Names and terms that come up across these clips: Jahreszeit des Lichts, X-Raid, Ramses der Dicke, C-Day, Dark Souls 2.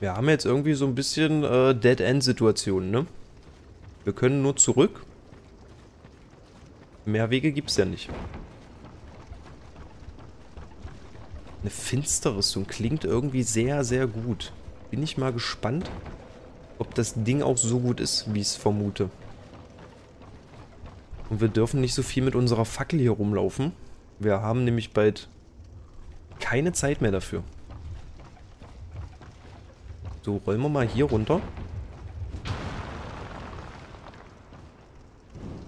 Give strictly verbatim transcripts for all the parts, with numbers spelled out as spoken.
Wir haben jetzt irgendwie so ein bisschen äh, Dead-End-Situationen, ne? Wir können nur zurück. Mehr Wege gibt's ja nicht. Eine Finsterrüstung klingt irgendwie sehr, sehr gut. Bin ich mal gespannt, ob das Ding auch so gut ist, wie ich es vermute. Und wir dürfen nicht so viel mit unserer Fackel hier rumlaufen. Wir haben nämlich bald keine Zeit mehr dafür. So, rollen wir mal hier runter.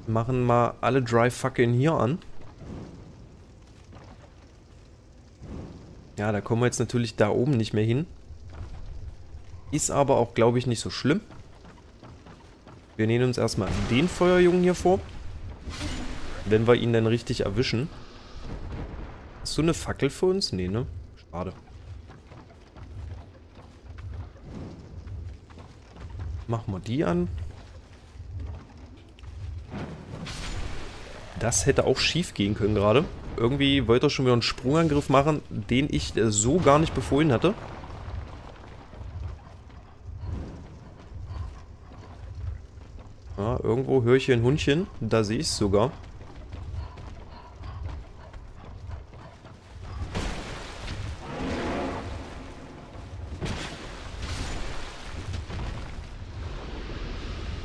Machen mal alle Dry-Fackeln hier an. Ja, da kommen wir jetzt natürlich da oben nicht mehr hin. Ist aber auch, glaube ich, nicht so schlimm. Wir nehmen uns erstmal den Feuerjungen hier vor. Wenn wir ihn dann richtig erwischen. Hast du eine Fackel für uns? Nee, ne? Schade. Machen wir die an. Das hätte auch schief gehen können gerade. Irgendwie wollte er schon wieder einen Sprungangriff machen, den ich so gar nicht befohlen hatte. Ja, irgendwo höre ich hier ein Hundchen. Da sehe ich es sogar.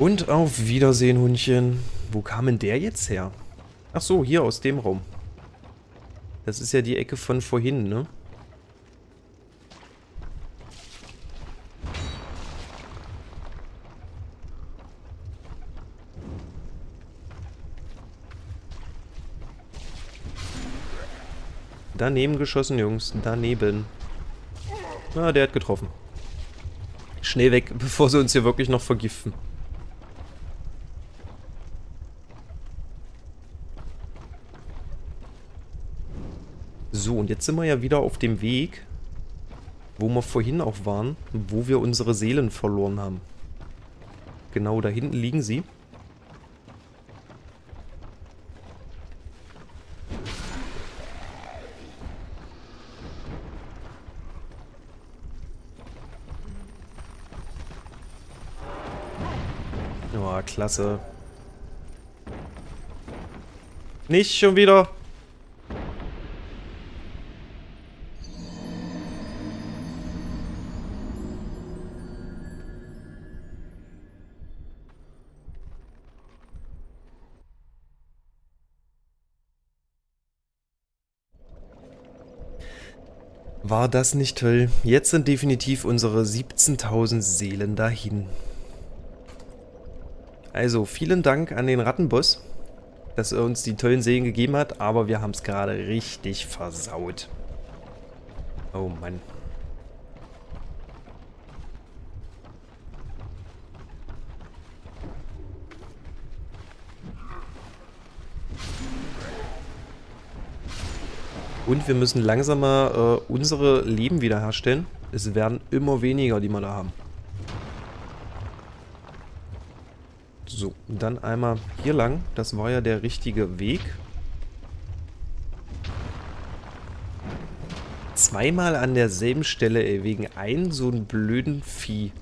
Und auf Wiedersehen, Hundchen. Wo kam denn der jetzt her? Ach so, hier aus dem Raum. Das ist ja die Ecke von vorhin, ne? Daneben geschossen, Jungs. Daneben. Ah, der hat getroffen. Schnell weg, bevor sie uns hier wirklich noch vergiften. So, und jetzt sind wir ja wieder auf dem Weg, wo wir vorhin auch waren, wo wir unsere Seelen verloren haben. Genau, da hinten liegen sie. Oh, klasse. Nicht schon wieder... War das nicht toll? Jetzt sind definitiv unsere siebzehntausend Seelen dahin. Also, vielen Dank an den Rattenboss, dass er uns die tollen Seelen gegeben hat, aber wir haben es gerade richtig versaut. Oh Mann. Und wir müssen langsamer äh, unsere Leben wiederherstellen. Es werden immer weniger, die wir da haben. So, dann einmal hier lang. Das war ja der richtige Weg. Zweimal an derselben Stelle, ey, wegen einem so einem blöden Vieh.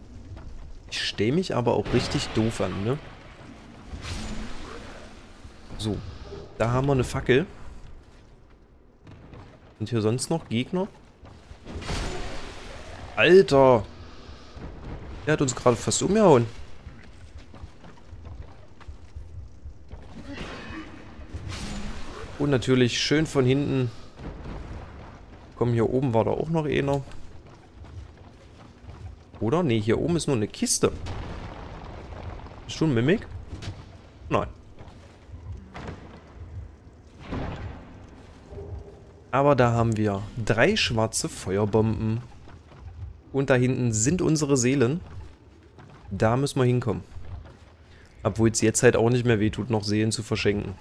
Ich stelle mich aber auch richtig doof an, ne? So, da haben wir eine Fackel. Sind hier sonst noch Gegner? Alter! Der hat uns gerade fast umgehauen. Und natürlich schön von hinten. Komm, hier oben war da auch noch einer. Oder? Ne, hier oben ist nur eine Kiste. Ist schon Mimik? Nein. Aber da haben wir drei schwarze Feuerbomben. Und da hinten sind unsere Seelen. Da müssen wir hinkommen. Obwohl es jetzt halt auch nicht mehr wehtut, noch Seelen zu verschenken.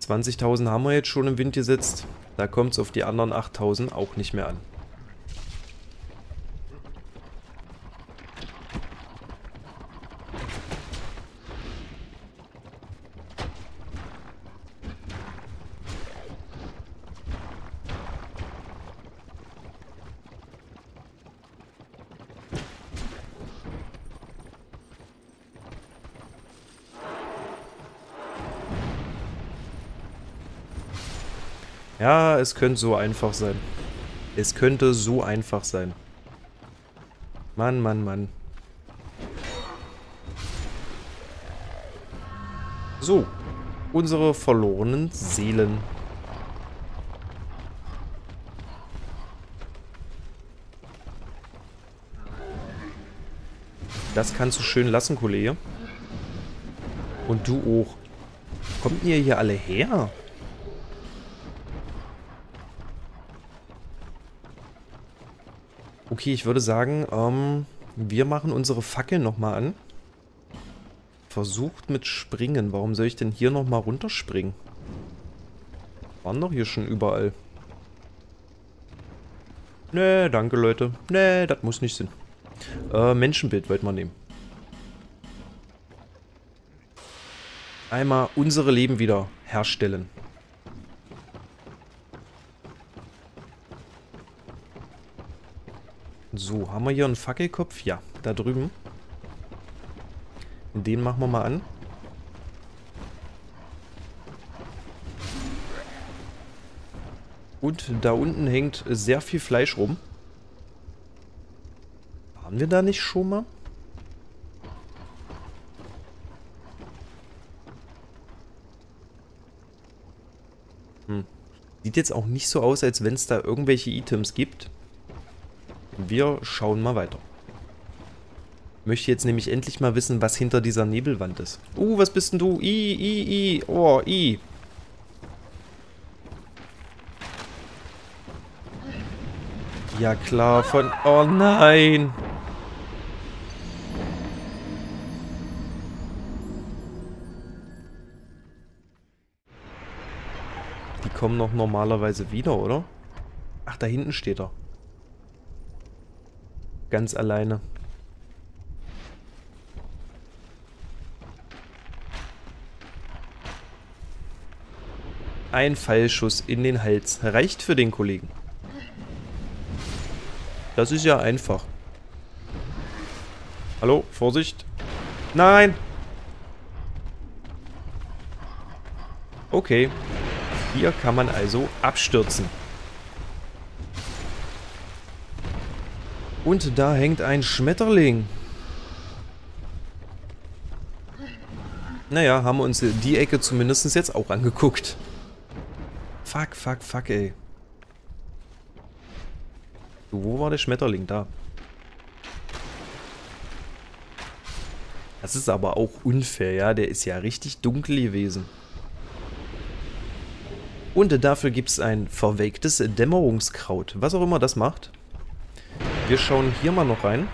zwanzigtausend haben wir jetzt schon im Wind gesetzt. Da kommt es auf die anderen achttausend auch nicht mehr an. Ja, es könnte so einfach sein. Es könnte so einfach sein. Mann, Mann, Mann. So, unsere verlorenen Seelen. Das kannst du schön lassen, Kollege. Und du auch. Kommt ihr hier alle her? Okay, ich würde sagen, ähm, wir machen unsere Fackel nochmal an. Versucht mit Springen. Warum soll ich denn hier nochmal runterspringen? Waren doch hier schon überall. Nee, danke Leute. Nee, das muss nicht sein. Äh, Menschenbild wollte man nehmen. Einmal unsere Leben wieder herstellen. So, haben wir hier einen Fackelkopf? Ja, da drüben. Den machen wir mal an. Und da unten hängt sehr viel Fleisch rum. Waren wir da nicht schon mal? Hm. Sieht jetzt auch nicht so aus, als wenn es da irgendwelche Items gibt. Wir schauen mal weiter. Möchte jetzt nämlich endlich mal wissen, was hinter dieser Nebelwand ist. Uh, was bist denn du? I, I, I. Oh, I. Ja klar, von... Oh nein! Die kommen noch normalerweise wieder, oder? Ach, da hinten steht er. Ganz alleine. Ein Pfeilschuss in den Hals. Reicht für den Kollegen. Das ist ja einfach. Hallo, Vorsicht. Nein! Okay. Hier kann man also abstürzen. Und da hängt ein Schmetterling. Naja, haben wir uns die Ecke zumindest jetzt auch angeguckt. Fuck, fuck, fuck, ey. So, wo war der Schmetterling? Da. Das ist aber auch unfair, ja. Der ist ja richtig dunkel gewesen. Und dafür gibt es ein verwelktes Dämmerungskraut. Was auch immer das macht. Wir schauen hier mal noch rein.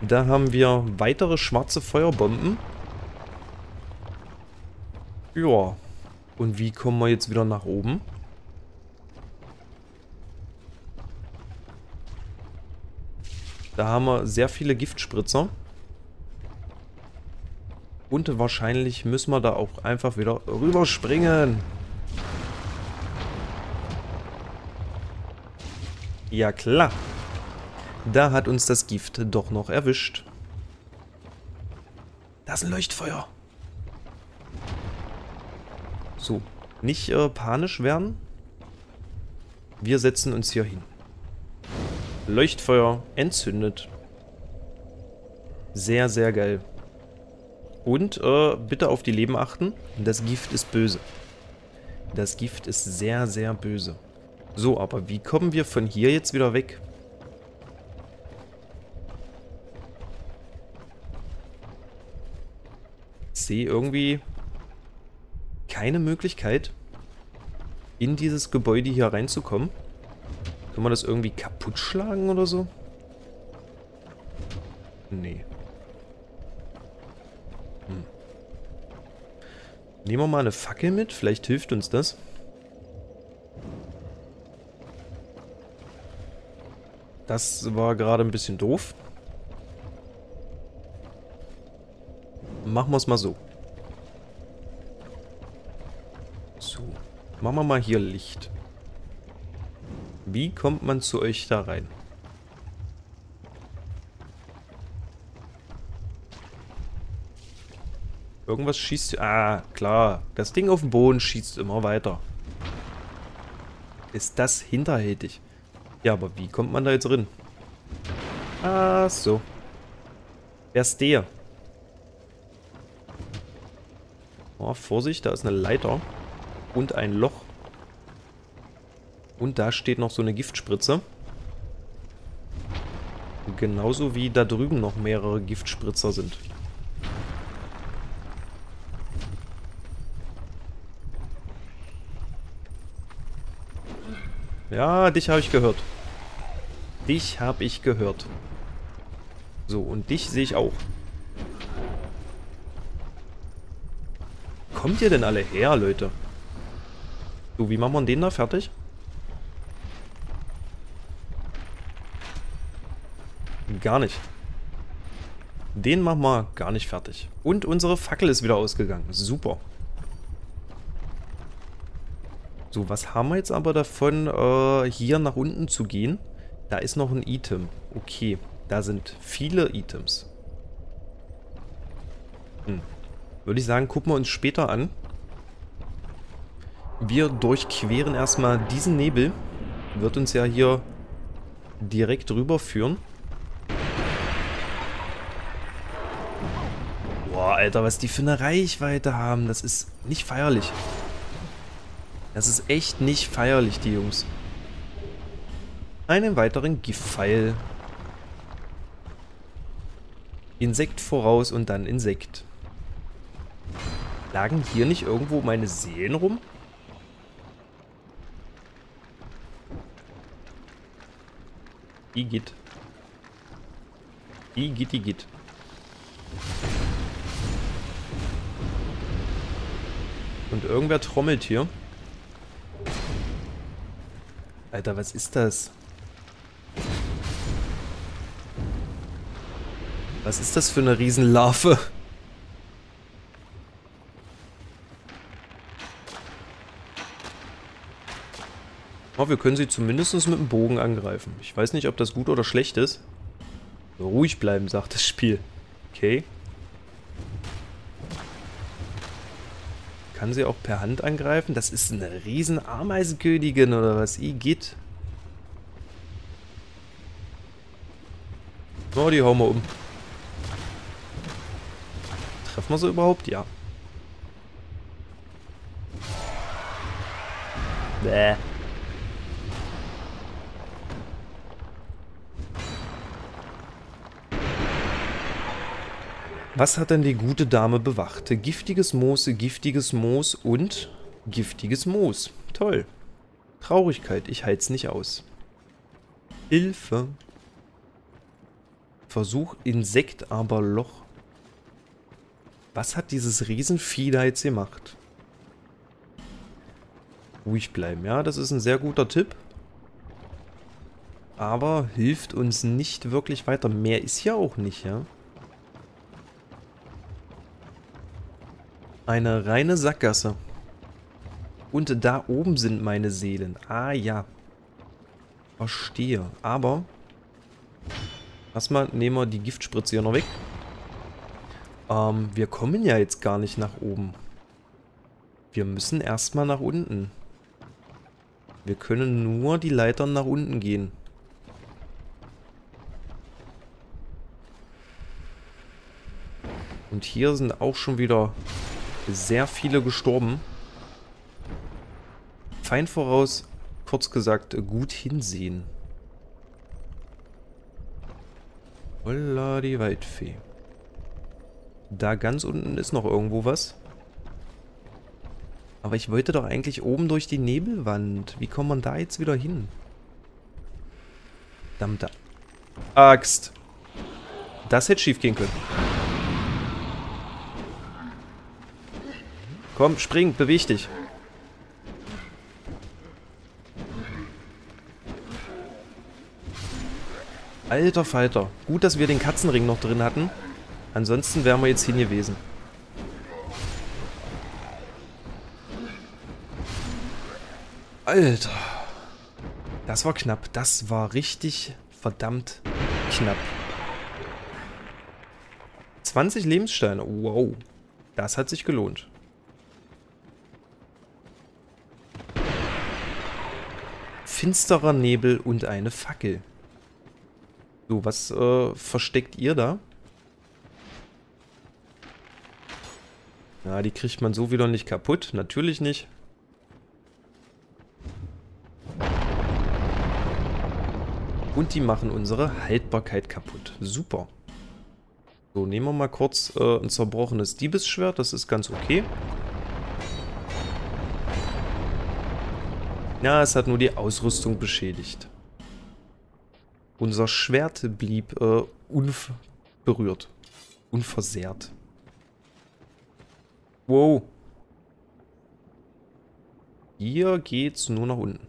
Da haben wir weitere schwarze Feuerbomben. Ja. Und wie kommen wir jetzt wieder nach oben? Da haben wir sehr viele Giftspritzer. Und wahrscheinlich müssen wir da auch einfach wieder rüberspringen. Ja klar. Da hat uns das Gift doch noch erwischt. Da ist ein Leuchtfeuer. So, nicht äh, panisch werden. Wir setzen uns hier hin. Leuchtfeuer entzündet. Sehr, sehr geil. Und äh, bitte auf die Leben achten. Das Gift ist böse. Das Gift ist sehr, sehr böse. So, aber wie kommen wir von hier jetzt wieder weg? Ich sehe irgendwie keine Möglichkeit, in dieses Gebäude hier reinzukommen. Können wir das irgendwie kaputt schlagen oder so? Nee. Hm. Nehmen wir mal eine Fackel mit, vielleicht hilft uns das. Das war gerade ein bisschen doof. Machen wir es mal so. So. Machen wir mal hier Licht. Wie kommt man zu euch da rein? Irgendwas schießt... Ah, klar. Das Ding auf dem Boden schießt immer weiter. ist das hinterhältig. Ja, aber wie kommt man da jetzt drin? Ah, so. Wer ist der? Oh, Vorsicht, da ist eine Leiter. Und ein Loch. Und da steht noch so eine Giftspritze. Genauso wie da drüben noch mehrere Giftspritzer sind. Ja, dich habe ich gehört. Dich habe ich gehört. So, und dich sehe ich auch. Kommt ihr denn alle her, Leute? So, wie machen wir den da fertig? Gar nicht. Den machen wir gar nicht fertig. Und unsere Fackel ist wieder ausgegangen. Super. So, was haben wir jetzt aber davon, äh, hier nach unten zu gehen? Da ist noch ein Item. Okay, da sind viele Items. Hm. Würde ich sagen, gucken wir uns später an. Wir durchqueren erstmal diesen Nebel. Wird uns ja hier direkt rüberführen. Boah, Alter, was die für eine Reichweite haben. Das ist nicht feierlich. Das ist echt nicht feierlich, die Jungs. Einen weiteren Giftpfeil. Insekt voraus und dann Insekt. Lagen hier nicht irgendwo meine Seelen rum? Igitt. Igitt, Igitt. Und irgendwer trommelt hier. Alter, was ist das? Was ist das für eine Riesenlarve? Oh, wir können sie zumindest mit dem Bogen angreifen. Ich weiß nicht, ob das gut oder schlecht ist. Ruhig bleiben, sagt das Spiel. Okay. Kann sie auch per Hand angreifen? Das ist eine riesen Ameisenkönigin oder was? Igitt. Oh, die hauen wir um. Treffen wir sie überhaupt? Ja. Bäh. Was hat denn die gute Dame bewacht? Giftiges Moos, giftiges Moos und giftiges Moos. Toll. Traurigkeit, ich halt's nicht aus. Hilfe. Versuch, Insekt, aber Loch. Was hat dieses Riesenvieh da jetzt gemacht? Ruhig bleiben, ja, das ist ein sehr guter Tipp. Aber hilft uns nicht wirklich weiter. Mehr ist ja auch nicht, ja. Eine reine Sackgasse. Und da oben sind meine Seelen. Ah ja. Verstehe. Aber erstmal nehmen wir die Giftspritze hier noch weg. Ähm, wir kommen ja jetzt gar nicht nach oben. Wir müssen erstmal nach unten. Wir können nur die Leitern nach unten gehen. Und hier sind auch schon wieder sehr viele gestorben. Feind voraus, kurz gesagt, gut hinsehen. Holla die Waldfee. Da ganz unten ist noch irgendwo was. Aber ich wollte doch eigentlich oben durch die Nebelwand. Wie kommt man da jetzt wieder hin? Verdammte Axt. Das hätte schief gehen können. Komm, spring, beweg dich. Alter Falter. Gut, dass wir den Katzenring noch drin hatten. Ansonsten wären wir jetzt hin gewesen. Alter. Das war knapp. Das war richtig verdammt knapp. zwanzig Lebenssteine. Wow. Das hat sich gelohnt. finsterer Nebel und eine Fackel. So, was äh, versteckt ihr da? Na, die kriegt man so wieder nicht kaputt. Natürlich nicht. Und die machen unsere Haltbarkeit kaputt. Super. So, nehmen wir mal kurz äh, ein zerbrochenes Diebesschwert. Das ist ganz okay. Ja, es hat nur die Ausrüstung beschädigt. Unser Schwert blieb äh, unberührt. Unversehrt. Wow. Hier geht's nur nach unten.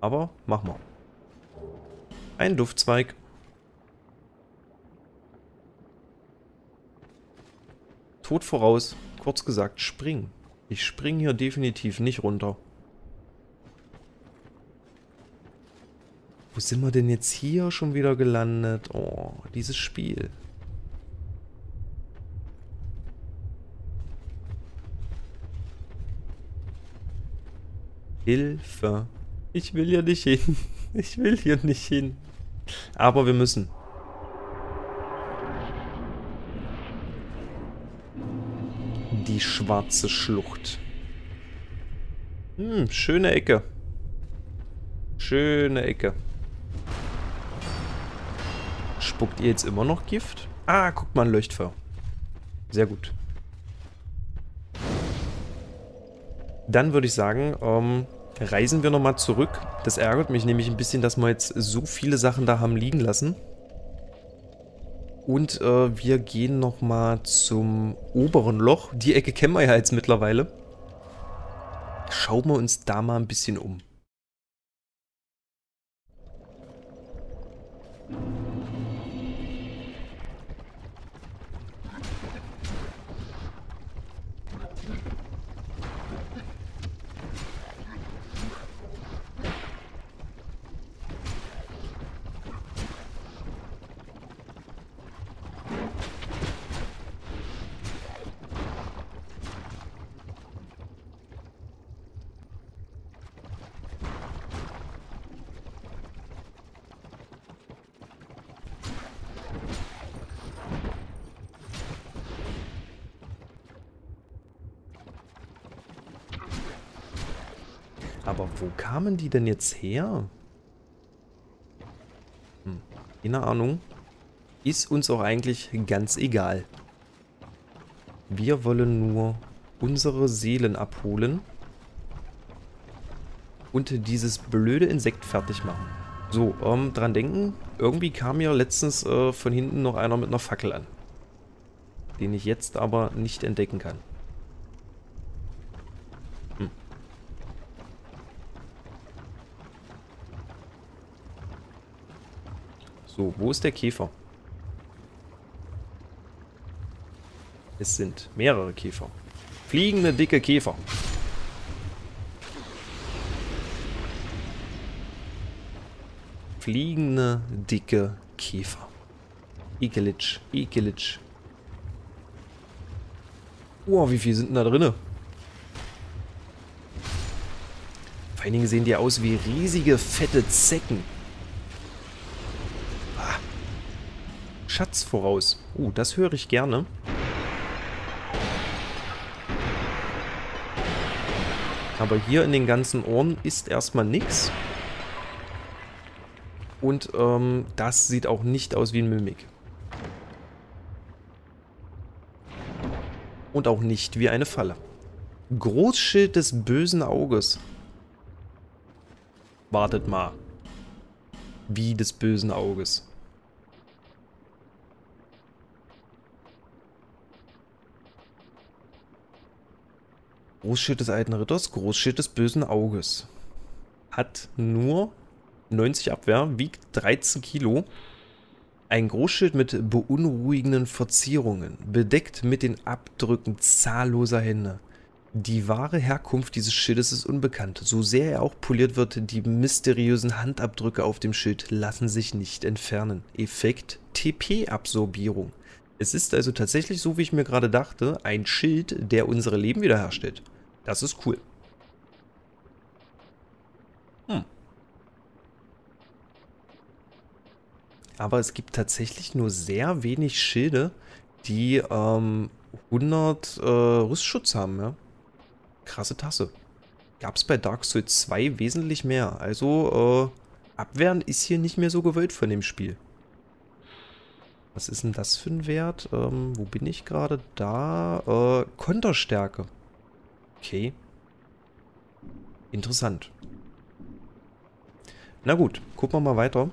Aber, mach mal. Ein Duftzweig. Tod voraus. Kurz gesagt, spring. Ich spring hier definitiv nicht runter. Wo sind wir denn jetzt hier schon wieder gelandet? Oh, dieses Spiel. Hilfe. Ich will hier nicht hin. Ich will hier nicht hin. Aber wir müssen. Die schwarze Schlucht. Hm, schöne Ecke. Schöne Ecke. Spuckt ihr jetzt immer noch Gift? Ah, guck mal, ein Leuchtfeuer. Sehr gut. Dann würde ich sagen, ähm, reisen wir nochmal zurück. Das ärgert mich nämlich ein bisschen, dass wir jetzt so viele Sachen da haben liegen lassen. Und äh, wir gehen nochmal zum oberen Loch. Die Ecke kennen wir ja jetzt mittlerweile. Schauen wir uns da mal ein bisschen um. Aber wo kamen die denn jetzt her? Hm, keine Ahnung. Ist uns auch eigentlich ganz egal. Wir wollen nur unsere Seelen abholen. Und dieses blöde Insekt fertig machen. So, ähm, dran denken. Irgendwie kam ja letztens äh, von hinten noch einer mit einer Fackel an. Den ich jetzt aber nicht entdecken kann. So, wo ist der Käfer? Es sind mehrere Käfer. Fliegende, dicke Käfer. Fliegende, dicke Käfer. Ekelitsch, ekelitsch. Oh, wie viel sind denn da drinne? Vor allen Dingen sehen die aus wie riesige, fette Zecken. Schatz voraus. Uh, das höre ich gerne. Aber hier in den ganzen Ohren ist erstmal nichts. Und ähm, das sieht auch nicht aus wie ein Mimik. Und auch nicht wie eine Falle. Großschild des bösen Auges. Wartet mal. Wie des bösen Auges. Großschild des alten Ritters, Großschild des bösen Auges. Hat nur neunzig Abwehr, wiegt dreizehn Kilo. Ein Großschild mit beunruhigenden Verzierungen, bedeckt mit den Abdrücken zahlloser Hände. Die wahre Herkunft dieses Schildes ist unbekannt. So sehr er auch poliert wird, die mysteriösen Handabdrücke auf dem Schild lassen sich nicht entfernen. Effekt T P-Absorbierung. Es ist also tatsächlich, so wie ich mir gerade dachte, ein Schild, der unsere Leben wiederherstellt. Das ist cool. Hm. Aber es gibt tatsächlich nur sehr wenig Schilde, die ähm, hundert äh, Rüstschutz haben, ja. Krasse Tasse. Gab es bei Dark Souls zwei wesentlich mehr. Also äh, Abwehren ist hier nicht mehr so gewollt von dem Spiel. Was ist denn das für ein Wert? Ähm, wo bin ich gerade? Da. Äh, Konterstärke. Okay. Interessant. Na gut, gucken wir mal weiter.